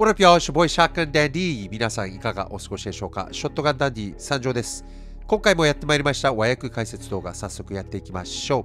What up, y'all? It's your boy Shotgun Daddy。 皆さんいかがお過ごしでしょうか。ショットガンダディ参上です。今回もやってまいりました和訳解説動画、早速やっていきましょう。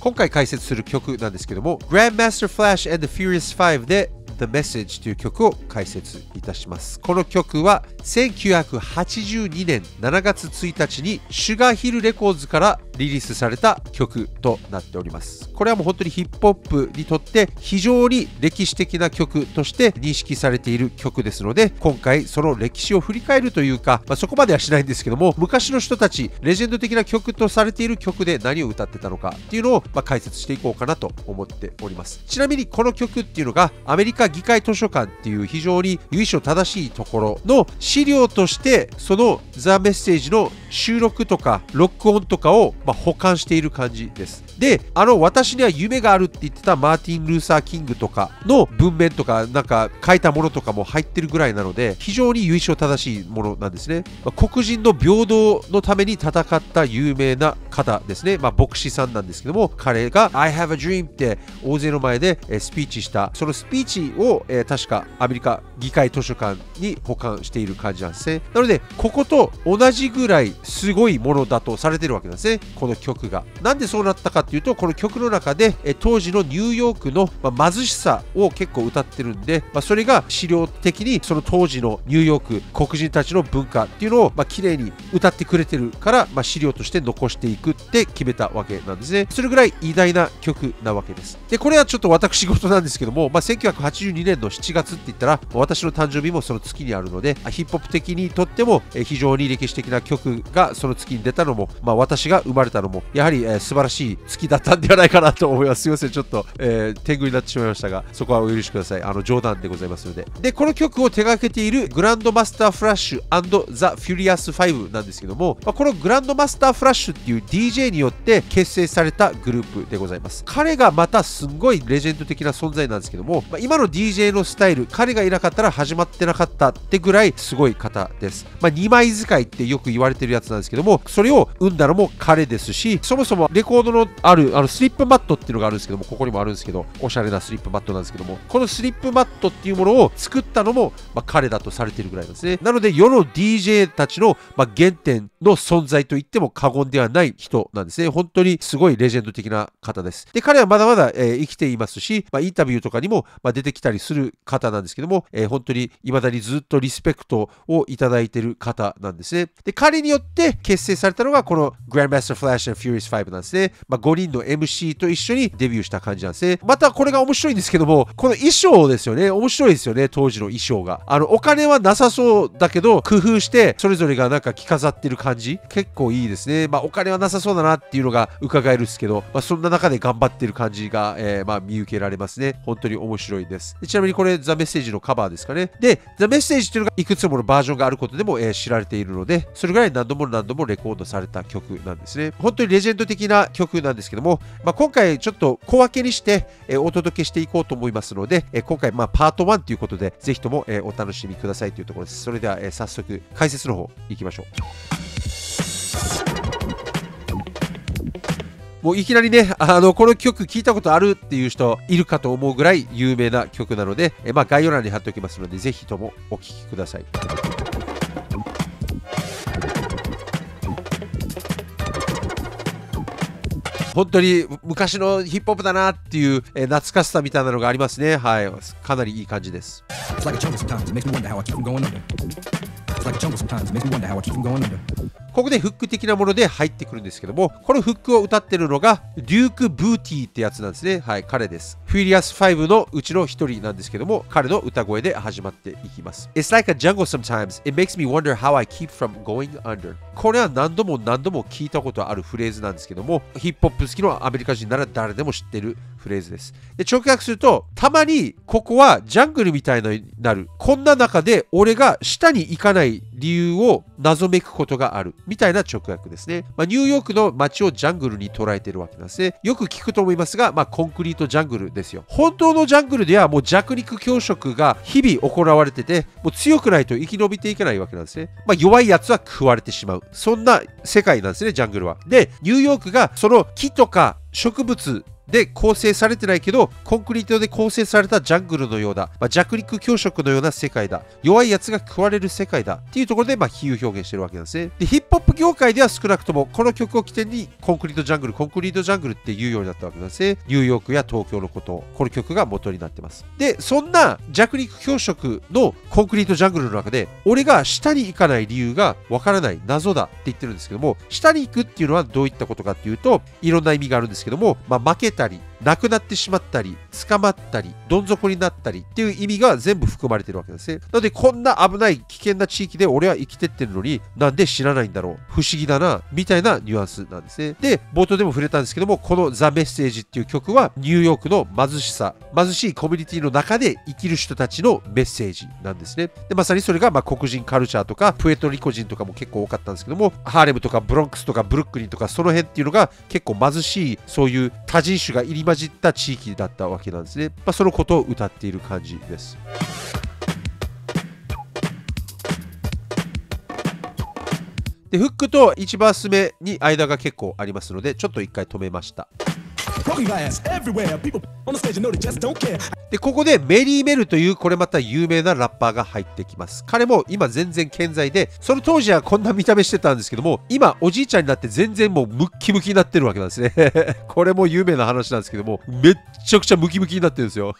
今回解説する曲なんですけども、Grandmaster Flash and the Furious Five で The Message という曲を解説いたします。この曲は1982年7月1日にシュガーヒルレコーズからリリースされた曲となっております。これはもう本当にヒップホップにとって非常に歴史的な曲として認識されている曲ですので、今回その歴史を振り返るというか、そこまではしないんですけども、昔の人たち、レジェンド的な曲とされている曲で何を歌ってたのかっていうのを解説していこうかなと思っております。ちなみにこの曲っていうのがアメリカ議会図書館っていう非常に由緒正しいところの資料として、そのザ・メッセージの収録とかロックオンとかを保管している感じです。で、私には夢があるって言ってたマーティン・ルーサー・キングとかの文面とか、なんか書いたものとかも入ってるぐらいなので、非常に由緒正しいものなんですね。黒人の平等のために戦った有名な方ですね。牧師さんなんですけども、彼が I have a dream って大勢の前でスピーチした、そのスピーチを確かアメリカ議会図書館に保管している感じなんですね。なので、ここと同じぐらいすごいものだとされてるわけなんですね。この曲がなんでそうなったかっていうと、この曲の中で当時のニューヨークの貧しさを結構歌ってるんで、それが資料的にその当時のニューヨーク黒人たちの文化っていうのを綺麗に歌ってくれてるから、資料として残していくって決めたわけなんですね。それぐらい偉大な曲なわけです。でこれはちょっと私事なんですけども、1982年の7月って言ったら私の誕生日もその月にあるので、ヒップホップ的にとっても非常に歴史的な曲がその月に出たのも、私が生まれたのもやはり、素晴らしい月だったんではないかなと思います。すいません、ちょっと、天狗になってしまいましたが、そこはお許しください。冗談でございますので。でこの曲を手掛けているグランドマスターフラッシュ&ザ・フュリアス5なんですけども、このグランドマスターフラッシュっていう DJ によって結成されたグループでございます。彼がまたすんごいレジェンド的な存在なんですけども、今の DJ のスタイル、彼がいなかったら始まってなかったってぐらいすごい方です。2枚使いってよく言われてるやつなんですけども、それを生んだのも彼ですし、そもそもレコードのあるスリップマットっていうのがあるんですけども、ここにもあるんですけど、おしゃれなスリップマットなんですけども、このスリップマットっていうものを作ったのも、彼だとされているぐらいなんですね。なので世の DJ たちの、原点の存在といっても過言ではない人なんですね。本当にすごいレジェンド的な方です。で彼はまだまだ、生きていますし、インタビューとかにも、出てきたりする方なんですけども、本当に未だにずっとリスペクトをいただいている方なんですね。で彼によって結成されたのがこの Grandmaster Flash and Furious Five なんですね。5人の MC と一緒にデビューした感じなんですね。またこれが面白いんですけども、この衣装ですよね。面白いですよね、当時の衣装が。お金はなさそうだけど、工夫してそれぞれがなんか着飾ってる感じ、結構いいですね。お金はなさそうだなっていうのが伺えるんですけど、そんな中で頑張ってる感じが、見受けられますね。本当に面白いです。でちなみにこれ、ザ・メッセージのカバーですかね。で、ザ・メッセージっていうのがいくつものバージョンがあることでも、知られているので、それぐらい何度も何度もレコードされた曲なんですね。本当にレジェンド的な曲なんですけども、今回ちょっと小分けにしてお届けしていこうと思いますので、今回パート1ということで、ぜひともお楽しみくださいというところです。それでは早速解説の方いきましょう。もういきなりね、この曲聞いたことあるっていう人いるかと思うぐらい有名な曲なので、概要欄に貼っておきますので、ぜひともお聴きください。本当に昔のヒップホップだなっていう懐かしさみたいなのがありますね。はい、かなりいい感じです。ここでフック的なもので入ってくるんですけども、このフックを歌ってるのがデューク・ブーティーってやつなんですね。はい、彼です。フュリアス5のうちの一人なんですけども、彼の歌声で始まっていきます。It's like a jungle sometimes. It makes me wonder how I keep from going under. これは何度も何度も聞いたことあるフレーズなんですけども、ヒップホップ好きのアメリカ人なら誰でも知ってるフレーズです。で、直訳すると、たまにここはジャングルみたいになる。こんな中で俺が下に行かない理由を謎めくことがある。みたいな直訳ですね。ニューヨークの街をジャングルに捉えているわけなんですね。よく聞くと思いますが、コンクリートジャングルですよ。本当のジャングルではもう弱肉強食が日々行われてて、もう強くないと生き延びていけないわけなんですね。弱いやつは食われてしまう。そんな世界なんですね、ジャングルは。で、ニューヨークがその木とか植物で構成されてないけど、コンクリートで構成されたジャングルのような、弱肉強食のような世界だ。弱いやつが食われる世界だ。っていうところで、比喩表現してるわけなんですね。で、ヒップホップ業界では少なくとも、この曲を起点に、コンクリートジャングルって言うようになったわけなんですね。ニューヨークや東京のことを、この曲が元になってます。で、そんな弱肉強食のコンクリートジャングルの中で、俺が下に行かない理由がわからない、謎だって言ってるんですけども、下に行くっていうのはどういったことかっていうと、いろんな意味があるんですけども、負けたり、なくなってしまったり、捕まったり、どん底になったりっていう意味が全部含まれてるわけですね。なので、こんな危ない危険な地域で俺は生きてってるのに、なんで知らないんだろう、不思議だな、みたいなニュアンスなんですね。で、冒頭でも触れたんですけども、このザ・メッセージっていう曲は、ニューヨークの貧しいコミュニティの中で生きる人たちのメッセージなんですね。で、まさにそれが黒人カルチャーとか、プエトリコ人とかも結構多かったんですけども、ハーレムとかブロンクスとかブルックリンとか、その辺っていうのが結構貧しい、そういう多人種が入り混じった地域だったわけなんですね。そのことを歌っている感じです。で、フックと1バース目に間が結構ありますので、ちょっと一回止めました。で、ここでメリー・メルというこれまた有名なラッパーが入ってきます。彼も今全然健在で、その当時はこんな見た目してたんですけども、今おじいちゃんになって全然もうムッキムキになってるわけなんですねこれも有名な話なんですけども、めっちゃくちゃムキムキになってるんですよ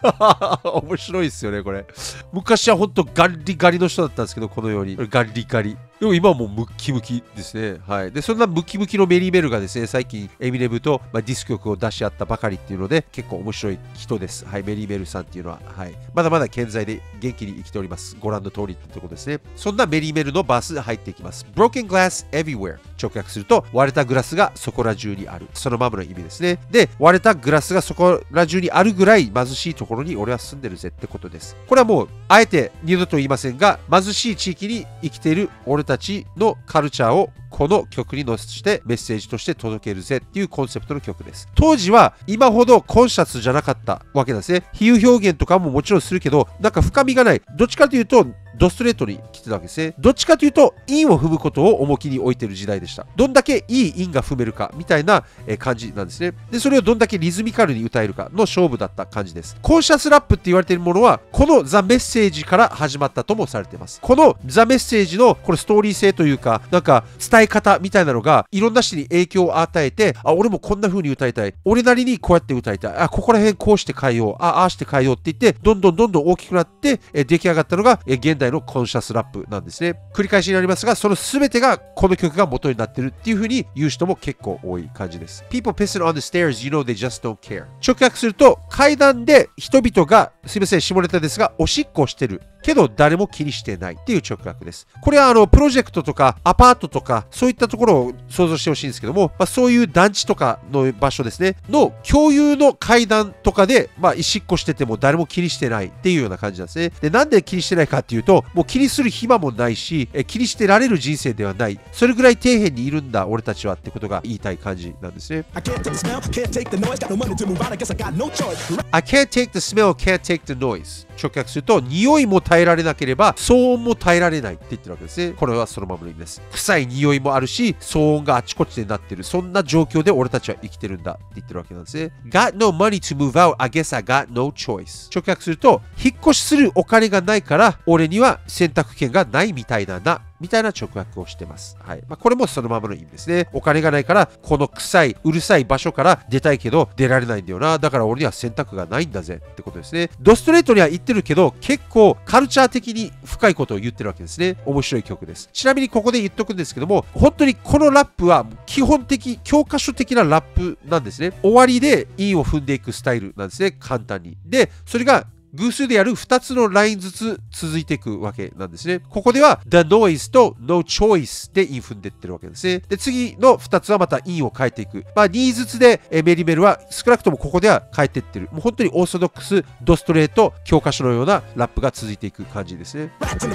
面白いですよね、これ。昔はほんとガリガリの人だったんですけど、このようにガリガリ。でも今はもうムッキムキですね。はい。で、そんなムキムキのメリー・メルがですね、最近エミネムとディス曲を出し合ったばかりっていうので、結構面白い人です。はい。メリー・メルさんっていうのは、はい。まだまだ健在で元気に生きております。ご覧の通りってところですね。そんなメリー・メルのバース入っていきます。Broken glass everywhere。直訳すると、割れたグラスがそこら中にある。そのままの意味ですね。で、割れたグラスがそこら中にあるぐらい貧しいところに俺は住んでるぜってことです。これはもう、あえて二度と言いませんが、貧しい地域に生きている俺たちのカルチャーをこの曲に乗せてメッセージとして届けるぜっていうコンセプトの曲です。当時は今ほどコンシャスじゃなかったわけなんですね。比喩表現とかももちろんするけど、なんか深みがない、どっちかというとドストレートに来てたわけですね。どっちかというと、韻を踏むことを重きに置いてる時代でした。どんだけいい韻が踏めるか、みたいな感じなんですね。で、それをどんだけリズミカルに歌えるかの勝負だった感じです。コンシャスラップって言われているものは、このザ・メッセージから始まったともされています。このザ・メッセージの、これストーリー性というか、なんか伝え方みたいなのが、いろんな人に影響を与えて、あ、俺もこんな風に歌いたい。俺なりにこうやって歌いたい。あ、ここら辺こうして変えよう。あ、ああして変えようって言って、どんどん大きくなって、出来上がったのが、現代のコンシャスラップなんですね。繰り返しになりますが、その全てがこの曲が元になってるっていう風に言う人も結構多い感じです。People pissing on the stairs, you know they just don't care。直訳すると、階段で人々が、すいません、下ネタですが、おしっこしてる。けど誰も気にしてないっていう直訳です。これはプロジェクトとかアパートとかそういったところを想像してほしいんですけども、そういう団地とかの場所ですね、の共有の階段とかで、石っこしてても誰も気にしてないっていうような感じなんですね。で、なんで気にしてないかっていうと、もう気にする暇もないし、気にしてられる人生ではない。それぐらい底辺にいるんだ、俺たちはってことが言いたい感じなんですね。I can't take the smell, can't take the noise, got no money to move on, I guess I got no choice. I can't take the smell, can't take the noise。直訳すると、匂いも耐えられなければ騒音も耐えられないって言ってるわけですね。これはそのままの意味です。臭い匂いもあるし、騒音があちこちでなってる。そんな状況で俺たちは生きてるんだって言ってるわけなんですね。Got no money to move out, I guess I got no choice。直訳すると、引っ越しするお金がないから、俺には選択権がないみたいだな。みたいな直訳をしてます。はい。これもそのままの意味ですね。お金がないから、この臭い、うるさい場所から出たいけど、出られないんだよな。だから俺には選択がないんだぜってことですね。ドストレートには言ってるけど、結構カルチャー的に深いことを言ってるわけですね。面白い曲です。ちなみにここで言っとくんですけども、本当にこのラップは基本的、教科書的なラップなんですね。終わりで韻を踏んでいくスタイルなんですね。簡単に。で、それが、偶数でやる2つのラインずつ続いていくわけなんですね。ここでは The Noise と No Choice で韻踏んでいってるわけですね。で、次の2つはまた韻を変えていく。2ずつでメリメルは少なくともここでは変えていってる。もう本当にオーソドックス、ドストレート、教科書のようなラップが続いていく感じですね。Rats in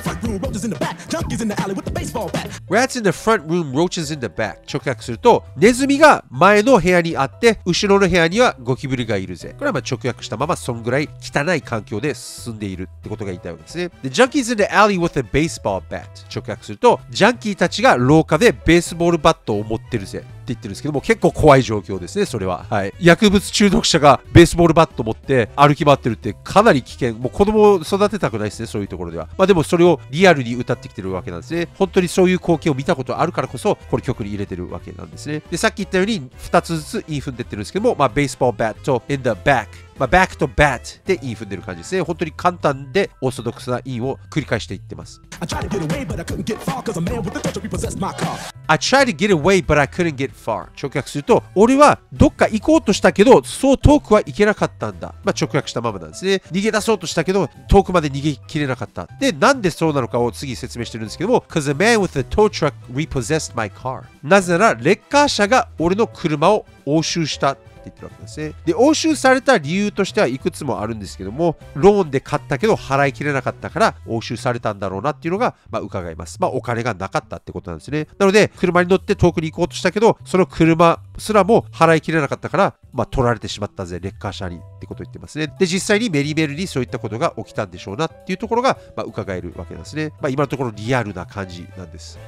the front room, roaches in the back。直訳すると、ネズミが前の部屋にあって、後ろの部屋にはゴキブリがいるぜ。これは直訳したまま、そんぐらい汚い環境で進んでいるってことが言いたいわけですね。The junkies in the alley with a baseball bat。 直訳すると、ジャンキーたちが廊下でベースボールバットを持ってるぜ。言ってるんですけども、結構怖い状況ですね、それは。はい。薬物中毒者がベースボールバット持って歩き回ってるってかなり危険。もう子供を育てたくないですね、そういうところでは。まあでもそれをリアルに歌ってきてるわけなんですね。本当にそういう光景を見たことあるからこそ、これ曲に入れてるわけなんですね。で、さっき言ったように2つずつイン踏んでってるんですけども、まあベースボールバット、in the back。まあ、バックとバットでイン踏んでる感じですね。本当に簡単でオーソドックスなインを繰り返していってます。I tried to get away, but I couldn't get far, cause a man with a touch repossessed my car. I tried to get away, but I couldn't get far. 直訳すると、俺はどっか行こうとしたけど、そう遠くは行けなかったんだ。まあ、直訳したままなんですね。逃げ出そうとしたけど、遠くまで逃げきれなかった。で、なんでそうなのかを次説明してるんですけども、cause a man with a tow truck repossessed my car. なぜなら、レッカー車が俺の車を押収した。って言ってるわけですね。で、押収された理由としてはいくつもあるんですけども、ローンで買ったけど払いきれなかったから押収されたんだろうなっていうのが、まあ、伺えます。まあ、お金がなかったってことなんですね。なので、車に乗って遠くに行こうとしたけど、その車すらも払いきれなかったから、まあ、取られてしまったぜ、レッカー車にってことを言ってますね。で、実際にメリーベルにそういったことが起きたんでしょうなっていうところが、まあ、伺えるわけなんですね。まあ、今のところリアルな感じなんです。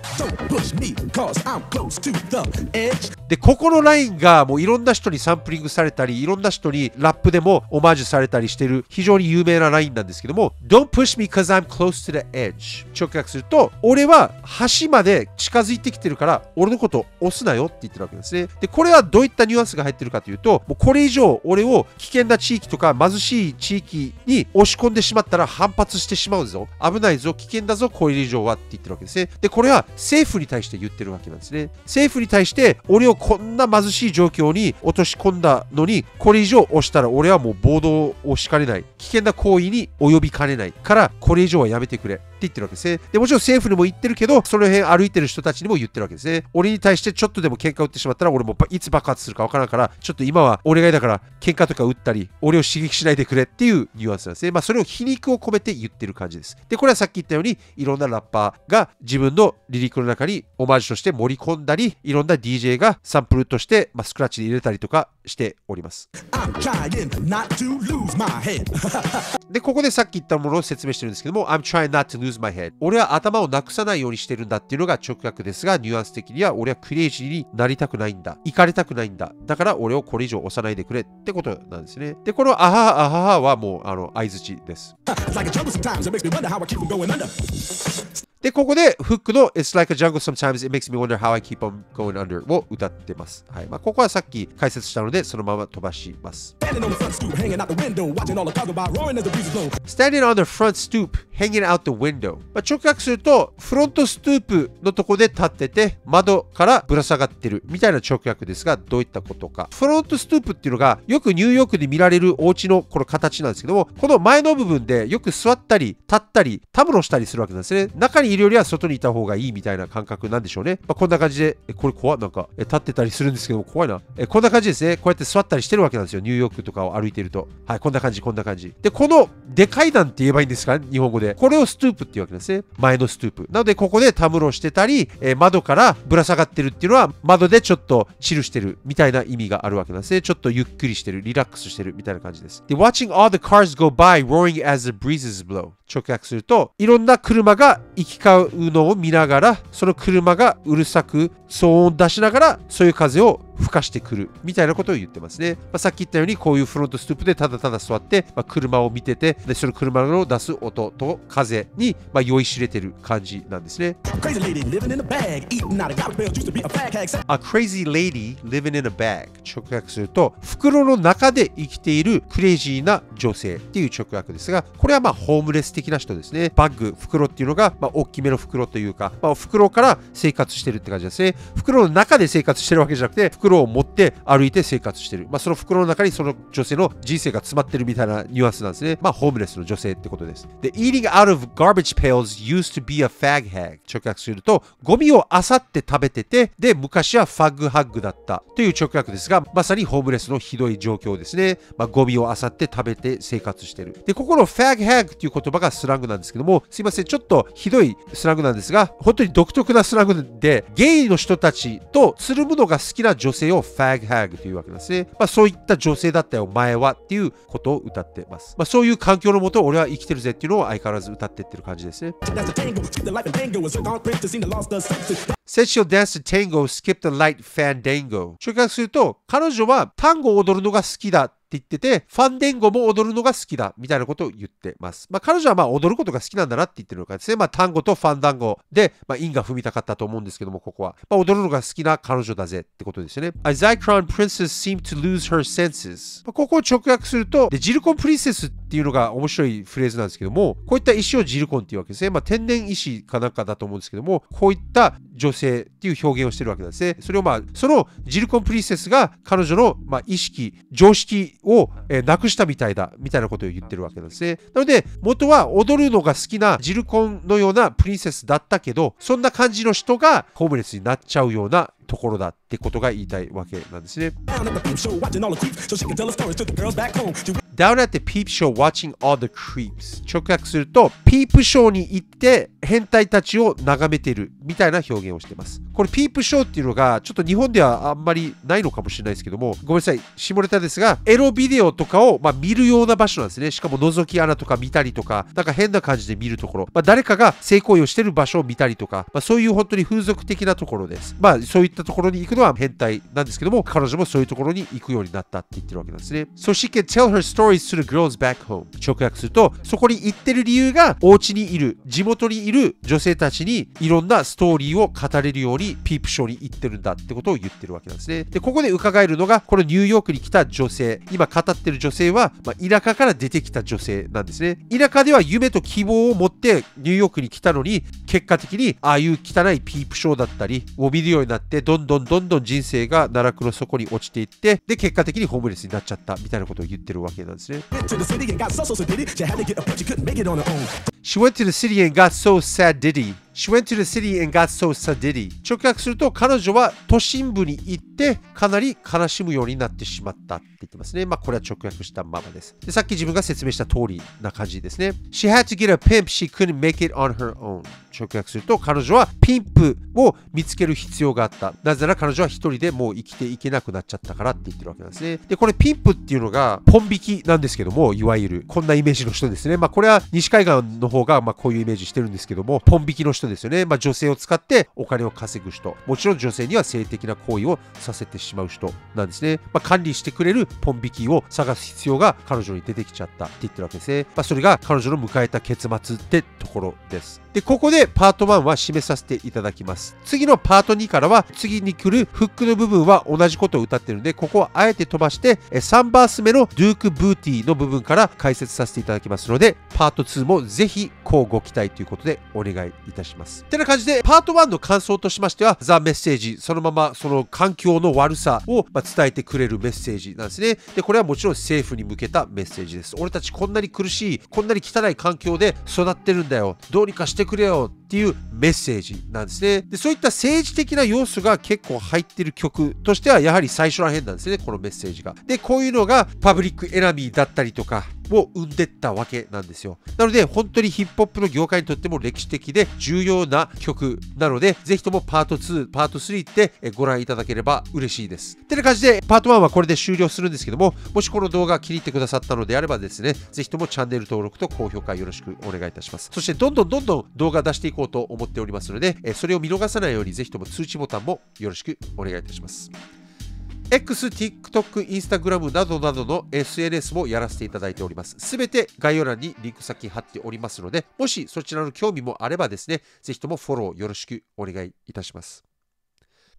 で、ここのラインがもういろんな人にサンプリングされたり、いろんな人にラップでもオマージュされたりしている非常に有名なラインなんですけども、Don't push me cause I'm close to the edge。直訳すると、俺は橋まで近づいてきてるから、俺のことを押すなよって言ってるわけですね。で、これはどういったニュアンスが入ってるかというと、もうこれ以上俺を危険な地域とか貧しい地域に押し込んでしまったら反発してしまうぞ。危ないぞ、危険だぞ、これ以上はって言ってるわけですね。で、これは政府に対して言ってるわけなんですね。政府に対して、俺をこんな貧しい状況に落とし込んだのに、これ以上押したら俺はもう暴動をしかねない。危険な行為に及びかねないから、これ以上はやめてくれ。って言ってるわけですね。で、もちろん政府にも言ってるけど、その辺歩いてる人たちにも言ってるわけですね。俺に対してちょっとでも喧嘩打ってしまったら、俺もいつ爆発するかわからんから、ちょっと今はお願いだから、喧嘩とか打ったり、俺を刺激しないでくれっていうニュアンスなんですね。まあ、それを皮肉を込めて言ってる感じです。で、これはさっき言ったように、いろんなラッパーが自分のリリックの中にオマージュとして盛り込んだり、いろんな DJ がサンプルとして、まあ、スクラッチに入れたりとかしております。で、ここでさっき言ったものを説明してるんですけども、I'm trying not to lose my head。 俺は頭をなくさないようにしてるんだっていうのが直訳ですが、ニュアンス的には俺はクレイジーになりたくないんだ。行かれたくないんだ。だから俺をこれ以上押さないでくれってことなんですね。で、このアハハアハハはもう相槌です。で、ここでフックの It's like a jungle sometimes, it makes me wonder how I keep on going under を歌ってます。はい。まあ、ここはさっき解説したので、そのまま飛ばします。Standing on the front stoop, hanging out the window, watching all the cars go by, roaring as the breeze blows. Standing on the front stoop, hanging out the window。まあ、直訳すると、フロントストゥープのとこで立ってて、窓からぶら下がってるみたいな直訳ですが、どういったことか。フロントストゥープっていうのが、よくニューヨークで見られるお家のこの形なんですけども、この前の部分でよく座ったり、立ったり、たむろしたりするわけなんですね。中にいるよりは外にいた方がいいみたいな感覚なんでしょうね。まあ、こんな感じで、これ怖い、なんか立ってたりするんですけども、怖いな。こんな感じですね。こうやって座ったりしてるわけなんですよ。ニューヨークとかを歩いてると。はい、こんな感じ、こんな感じ。で、このでかいなんて言えばいいんですかね、日本語で。これをストゥープっていうわけですね。前のストゥープ。なので、ここでたむろしてたり、窓からぶら下がってるっていうのは、窓でちょっとチルしてるみたいな意味があるわけなんですね。ちょっとゆっくりしてる、リラックスしてるみたいな感じです。で、watching all the cars go by, roaring as the breezes blow。直訳すると、いろんな車が行き交うのを見ながら、その車がうるさく騒音を出しながら、そういう風を吹かしてくるみたいなことを言ってますね。まあ、さっき言ったように、こういうフロントストゥープでただただ座って、まあ、車を見てて、で、その車の出す音と風に、まあ、酔いしれてる感じなんですね。A crazy lady living in a bag。 直訳すると、袋の中で生きているクレイジーな女性っていう直訳ですが、これはまあホームレス的な人ですね。バッグ、袋っていうのが、まあ、大きめの袋というか、まあ、袋から生活してるって感じですね。袋の中で生活してるわけじゃなくて、袋を持って歩いて生活してる。まあ、その袋の中にその女性の人生が詰まってるみたいなニュアンスなんですね。まあ、ホームレスの女性ってことです。で、eating out of garbage pails used to be a fag hag。直訳すると、ゴミを漁って食べてて、で、昔はファグハッグだったという直訳ですが、まさにホームレスのひどい状況ですね。まあ、ゴミを漁って食べて生活してる。で、ここのファグハッグっていう言葉がスラングなんですけども、すいません、ちょっとひどいスラングなんですが、本当に独特なスラングで、ゲイの人たちとつるむのが好きな女性性をファグハグというわけなんですね。まあそういった女性だったよ、お前はっていうことを歌ってます。まあそういう環境のもと、俺は生きてるぜっていうのを相変わらず歌ってってる感じですね。Sexual dance tango skip the light fandango。直訳すると、彼女はタンゴを踊るのが好きだ。って言ってて、ファンデンゴも踊るのが好きだみたいなことを言ってます。まあ彼女はまあ踊ることが好きなんだなって言ってるのかですね。まあ単語とファンダンゴで、まあ韻が踏みたかったと思うんですけども、ここは。まあ踊るのが好きな彼女だぜってことですよね。A Zycron princess seemed to lose her senses。ここを直訳すると、でジルコンプリンセスっていうのが面白いフレーズなんですけども、こういった石をジルコンっていうわけですね。まあ天然石かなんかだと思うんですけども、こういった女性っていう表現をしてるわけなんですね。それをまあ、そのジルコンプリンセスが彼女のまあ意識、常識、をなくしたみたいだみたいなことを言ってるわけなんですね。なので元は踊るのが好きなジルコンのようなプリンセスだったけど、そんな感じの人がホームレスになっちゃうようなところだってことが言いたいわけなんですね。Down at the peep show watching all the creeps。 直訳すると、ピープショーに行って変態たちを眺めてるみたいな表現をしてます。これピープショーっていうのがちょっと日本ではあんまりないのかもしれないですけども、ごめんなさい、下ネタですが、エロビデオとかをまあ見るような場所なんですね。しかも覗き穴とか見たりとか、なんか変な感じで見るところ、まあ、誰かが性行為をしてる場所を見たりとか、まあ、そういう本当に風俗的なところです。まあそういったところに行くのは変態なんですけども、彼女もそういうところに行くようになったって言ってるわけなんですね。So she can tell her stories to the girls back home。 直訳すると、そこに行ってる理由が、お家にいる、地元にいる女性たちにいろんなストーリーを語れるようにピープショーに行ってるんだってことを言ってるわけなんですね。でここで伺えるのが、このニューヨークに来た女性、今語ってる女性は、まあ、田舎から出てきた女性なんですね。田舎では夢と希望を持ってニューヨークに来たのに、結果的にああいう汚いピープショーだったりを見るようになって、どんどん人生が奈落の底に落ちていって、で結果的にホームレスになっちゃったみたいなことを言ってるわけなんですね。She went to the city and got so sad did he. She went to the city and got so sad did he. 直訳すると、彼女は都心部に行ってかなり悲しむようになってしまったって言ってますね。まあこれは直訳したままです。でさっき自分が説明した通りな感じですね。She had to get a pimp, she couldn't make it on her own。直訳すると、彼女はピンプを見つける必要があった。なぜなら彼女は一人でもう生きていけなくなっちゃったからって言ってるわけなんですね。で、これピンプっていうのがポン引きなんですけども、いわゆるこんなイメージの人ですね。まあこれは西海岸の方がまあこういうイメージしてるんですけども、ポン引きの人ですよね。まあ女性を使ってお金を稼ぐ人、もちろん女性には性的な行為をさせてしまう人なんですね。まあ管理してくれるポン引きを探す必要が彼女に出てきちゃったって言ってるわけですね。まあそれが彼女の迎えた結末ってところです。でここでパート1は締めさせていただきます。次のパート2からは、次に来るフックの部分は同じことを歌ってるので、ここはあえて飛ばして3バース目のデューク・ブーティーの部分から解説させていただきますので、パート2もぜひこうご期待ということでお願いいたします。てな感じで、パート1の感想としましては、ザ・メッセージ、そのままその環境の悪さを伝えてくれるメッセージなんですね。で、これはもちろん政府に向けたメッセージです。俺たちこんなに苦しい、こんなに汚い環境で育ってるんだよ。どうにかしてくれよっていうメッセージなんですね。で、そういった政治的な要素が結構入ってる曲としては、やはり最初らへんなんですね、このメッセージが。で、こういうのがパブリックエナミーだったりとか、を生んでったわけなんですよ。なので本当にヒップホップの業界にとっても歴史的で重要な曲なので、ぜひともパート2、パート3ってご覧いただければ嬉しいです。ってな感じでパート1はこれで終了するんですけども、もしこの動画気に入ってくださったのであればですね、ぜひともチャンネル登録と高評価よろしくお願いいたします。そしてどんどん動画出していこうと思っておりますので、それを見逃さないようにぜひとも通知ボタンもよろしくお願いいたします。X、TikTok、Instagram などなどの SNS もやらせていただいております。すべて概要欄にリンク先貼っておりますので、もしそちらの興味もあればですね、ぜひともフォローよろしくお願いいたします。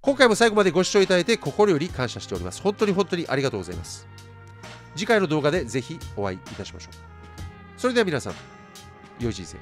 今回も最後までご視聴いただいて心より感謝しております。本当にありがとうございます。次回の動画でぜひお会いいたしましょう。それでは皆さん、良い人生。